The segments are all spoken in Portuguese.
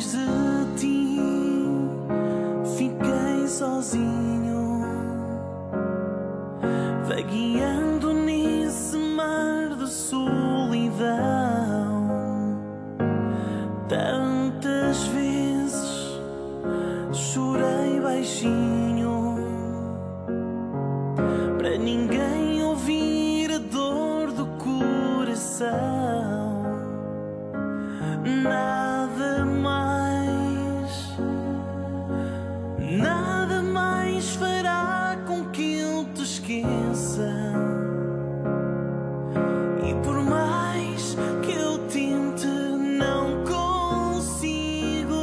longe de ti, fiquei sozinho, vagueando nesse mar de solidão. Tantas vezes chorei baixinho, para ninguém ouvir a dor do coração. Nada mais fará com que eu te esqueça. E por mais que eu tente, não consigo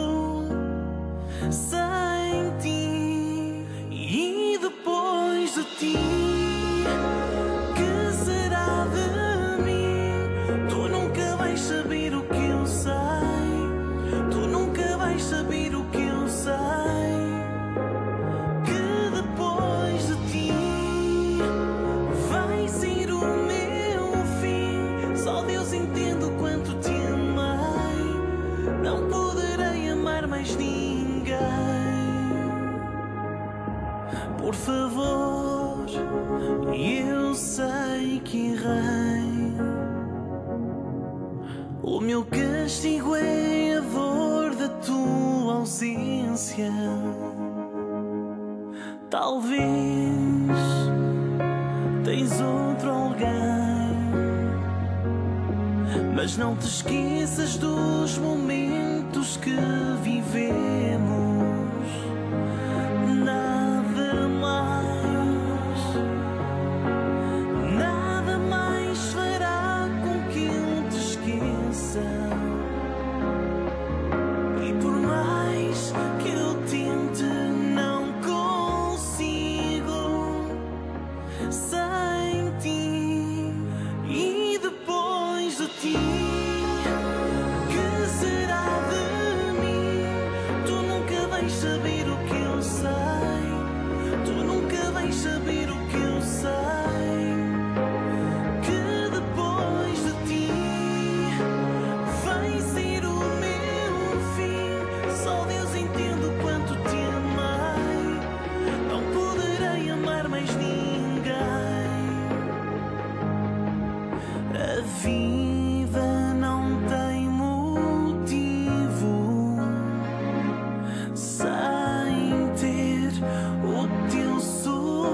sem ti. E depois de ti, que será de mim? Tu nunca vais saber o que eu sei. Tu nunca vais saber o que eu sei. Só Deus entende o quanto te amei. Não poderei amar mais ninguém. Por favor, eu sei que errei. O meu castigo é a dor da tua ausência. Talvez tens outro alguém, mas não te esqueças dos momentos que vivemos. Nada mais fará com que eu te esqueça. E por mais que eu tente, não consigo sem ti. E depois de ti, saber o que eu sei, que depois de ti vai ser o meu fim. Só Deus entende o quanto te amei. Não poderei amar mais ninguém. A vida não tem motivo sem ter o teu sorriso.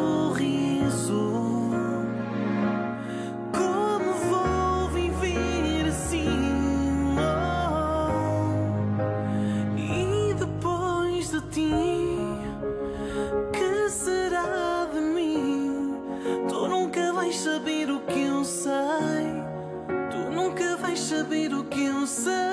Como vou viver assim? Oh, e depois de ti, que será de mim? Tu nunca vais saber o que eu sei. Tu nunca vais saber o que eu sei.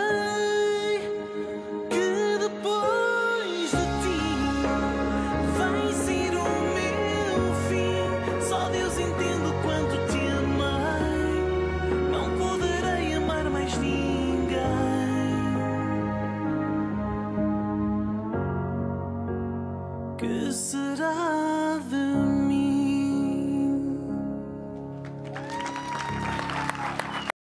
Que será?